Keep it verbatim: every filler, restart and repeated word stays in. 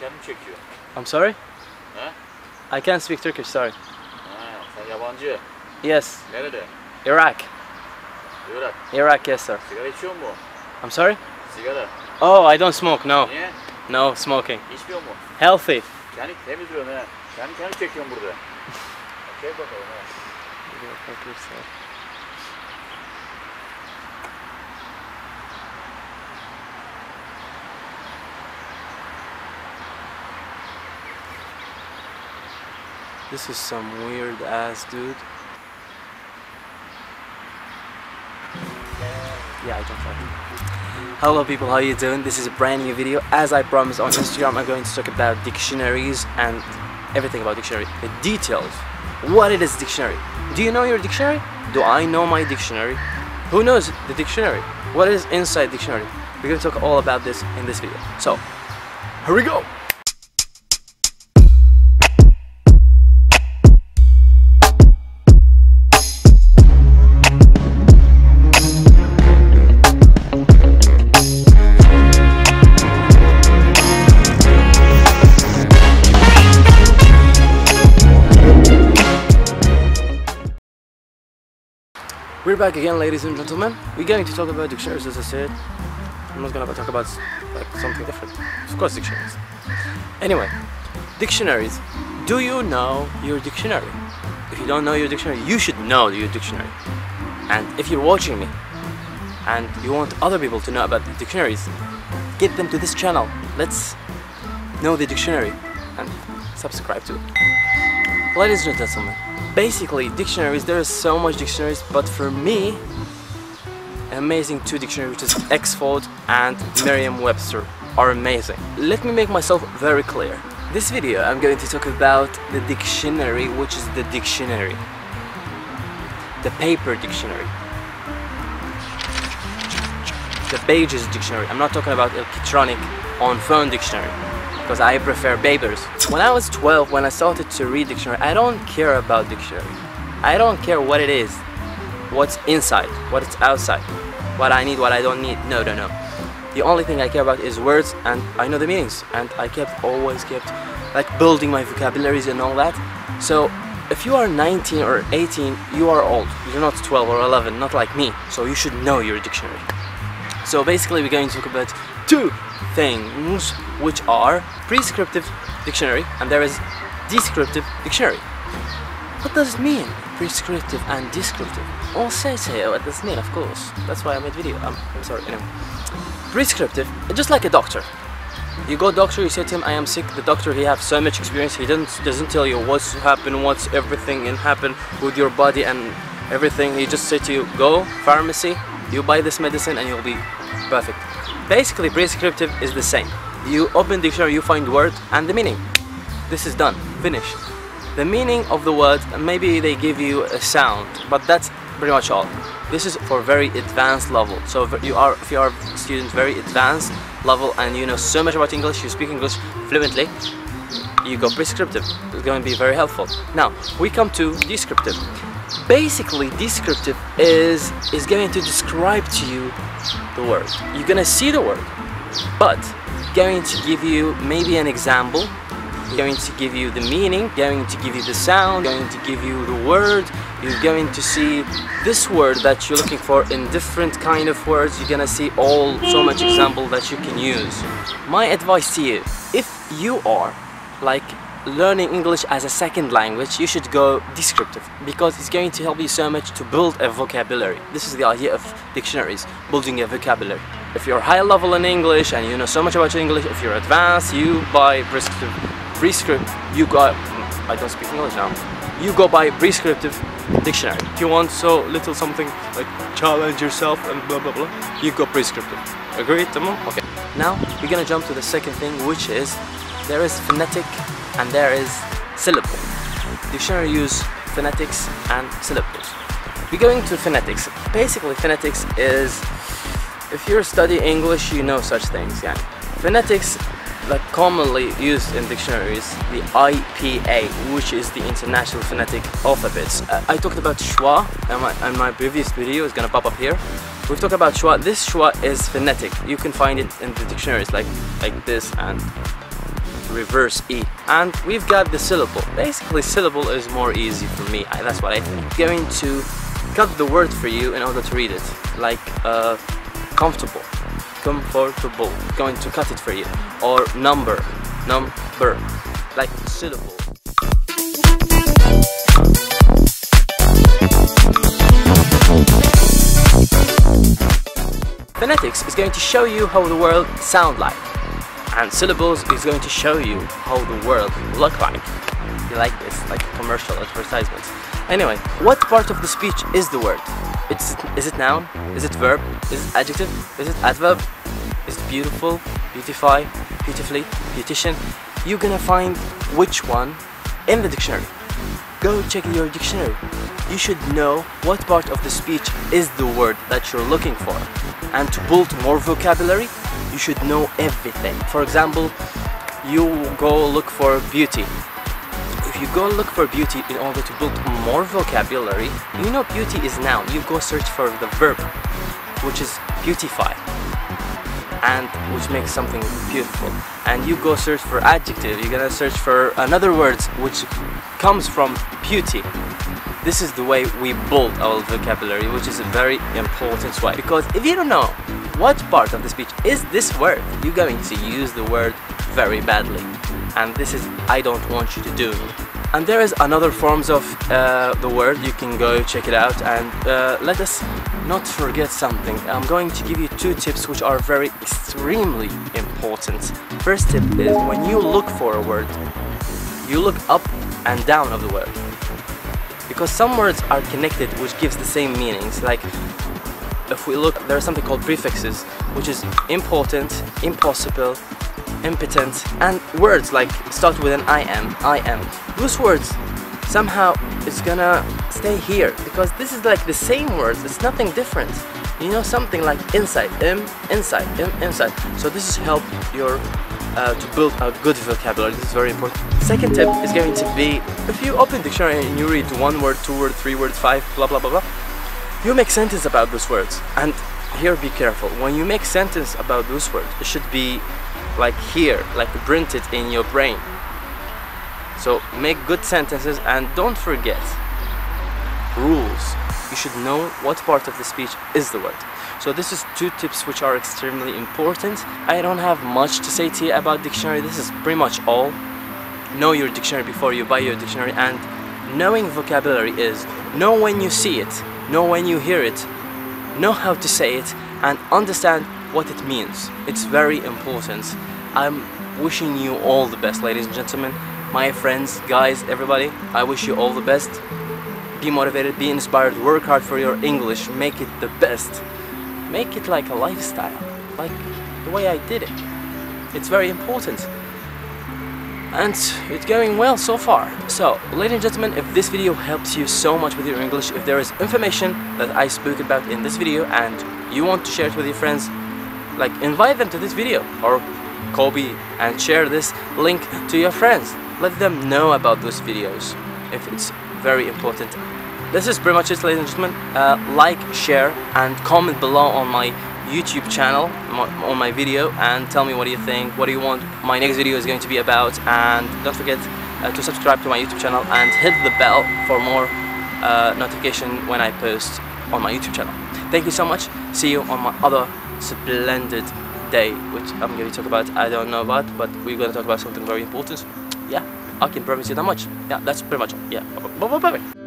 Erken mi çekiyor? I'm sorry? He? I can't speak Turkish, sorry. Ha, sen yabancı. Yes. Nerede? Iraq. Iraq? Iraq, yes sir. Sigara içiyor mu? I'm sorry? Sigara. Oh, I don't smoke, no. Niye? No, smoking. İçmiyor mu? Healthy. Kendi temizliyorsun he. Kendi kendi çekiyorsun burada. Okey bakalım he. This is some weird ass dude. Yeah, I don't fucking. Hello people, how you doing? This is a brand new video. As I promised on Instagram, I'm going to talk about dictionaries and everything about dictionary. The details. What it is dictionary? Do you know your dictionary? Do I know my dictionary? Who knows the dictionary? What is inside dictionary? We're going to talk all about this in this video. So, here we go! We're back again, ladies and gentlemen. We're going to talk about dictionaries, as I said. I'm not going to talk about like something different. Of course, dictionaries. Anyway, dictionaries. Do you know your dictionary? If you don't know your dictionary, you should know your dictionary. And if you're watching me and you want other people to know about the dictionaries, get them to this channel. Let's know the dictionary and subscribe to it. Ladies and gentlemen, basically dictionaries, there is so much dictionaries, but for me an amazing two dictionaries, which is Oxford and Merriam-Webster, are amazing. Let me make myself very clear. This video I'm going to talk about the dictionary, which is the dictionary, the paper dictionary, the pages dictionary. I'm not talking about electronic on phone dictionary, because I prefer papers. When I was twelve, when I started to read dictionary, I don't care about dictionary. I don't care what it is, what's inside, what's outside, what I need, what I don't need. No, no, no. The only thing I care about is words, and I know the meanings. And I kept, always kept, like building my vocabularies and all that. So, if you are nineteen or eighteen, you are old. You're not twelve or eleven, not like me. So you should know your dictionary. So basically, we're going to talk about two things, which are prescriptive dictionary and there is descriptive dictionary. What does it mean, prescriptive and descriptive? I'll say so what does it mean, of course. That's why I made video. I'm, I'm sorry, anyway. Prescriptive, just like a doctor. You go doctor, you say to him, I am sick. The doctor, he has so much experience, he doesn't, doesn't tell you what's happened, what's everything and happen with your body and everything. He just say to you, go pharmacy, you buy this medicine and you'll be perfect. Basically, prescriptive is the same. You open dictionary, you find word and the meaning. This is done, finished. The meaning of the word, maybe they give you a sound, but that's pretty much all. This is for very advanced level. So if you are, if you are a student, very advanced level, and you know so much about English, you speak English fluently, you go prescriptive. It's going to be very helpful. Now, we come to descriptive. Basically, descriptive is, is going to describe to you the word. You're going to see the word, but going to give you maybe an example, going to give you the meaning, going to give you the sound, going to give you the word. You're going to see this word that you're looking for in different kind of words. You're going to see all so much example that you can use. My advice to you, if you are like learning English as a second language, you should go descriptive, because it's going to help you so much to build a vocabulary. This is the idea of dictionaries, building a vocabulary. If you're high level in English and you know so much about English, if you're advanced, you buy prescriptive, prescript, you go, I don't speak English now, you go buy prescriptive dictionary. If you want so little something like challenge yourself and blah blah blah, you go prescriptive. Agreed, Tamo? Okay. Now we're gonna jump to the second thing, which is there is phonetic and there is syllable. Dictionary use phonetics and syllables. We're going to phonetics. Basically, phonetics is, if you study English, you know such things. Yeah, phonetics, like commonly used in dictionaries, the I P A, which is the International Phonetic Alphabets. Uh, I talked about schwa and my, and my previous video is gonna pop up here. We've talked about schwa. This schwa is phonetic. You can find it in the dictionaries, like like this and reverse E. And we've got the syllable. Basically, syllable is more easy for me. I, that's what I think. I'm going to cut the word for you in order to read it. Like uh, comfortable, comfortable. I'm going to cut it for you. Or number, number. Like syllable. Phonetics is going to show you how the world sounds like, and syllables is going to show you how the world look like. You like this, like commercial advertisements. Anyway, what part of the speech is the word? It's, is it noun? Is it verb? Is it adjective? Is it adverb? Is it beautiful? Beautify? Beautifully? Beautician? You're gonna find which one in the dictionary. Go check your dictionary. You should know what part of the speech is the word that you're looking for. And to build more vocabulary, you should know everything. For example, you go look for beauty. If you go look for beauty in order to build more vocabulary, you know beauty is noun. You go search for the verb, which is beautify, and which makes something beautiful. And you go search for adjective, you're gonna search for another words which comes from beauty. This is the way we build our vocabulary, which is a very important way. Because if you don't know what part of the speech is this word, you're going to use the word very badly. And this is, I don't want you to do. And there is another forms of uh, the word, you can go check it out. And uh, let us not forget something. I'm going to give you two tips which are very extremely important. First tip is, when you look for a word, you look up and down of the word, because some words are connected which gives the same meanings. Like if we look, there is something called prefixes, which is important, impossible, impotent, and words like start with an I am, I am. Those words somehow is gonna stay here because this is like the same words, it's nothing different. You know, something like inside, im, inside, im, inside. So this is help your uh, to build a good vocabulary. This is very important. Second tip is going to be, if you open dictionary and you read one word, two word, three words, five, blah blah blah blah, you make sentence about those words. And here be careful. When you make sentence about those words, it should be like here, like printed in your brain. So make good sentences and don't forget rules. You should know what part of the speech is the word. So this is two tips which are extremely important. I don't have much to say to you about dictionary. This is pretty much all. Know your dictionary before you buy your dictionary. And knowing vocabulary is, know when you see it, know when you hear it, know how to say it, and understand what it means. It's very important. I'm wishing you all the best, ladies and gentlemen, my friends, guys, everybody. I wish you all the best. Be motivated, be inspired, work hard for your English, make it the best. Make it like a lifestyle, like the way I did it. It's very important. And it's going well so far. So, ladies and gentlemen, if this video helps you so much with your English, if there is information that I spoke about in this video and you want to share it with your friends, like invite them to this video or copy and share this link to your friends. Let them know about those videos if it's very important. This is pretty much it, ladies and gentlemen. Uh, like, share, and comment below on my YouTube channel, on my video, and tell me what do you think, what do you want my next video is going to be about. And don't forget uh, to subscribe to my YouTube channel and hit the bell for more uh, notification when I post on my YouTube channel. Thank you so much. See you on my other splendid day, which I'm going to talk about, I don't know about, but we're going to talk about something very important. Yeah, I can promise you that much. Yeah, that's pretty much all. Yeah, bye bye.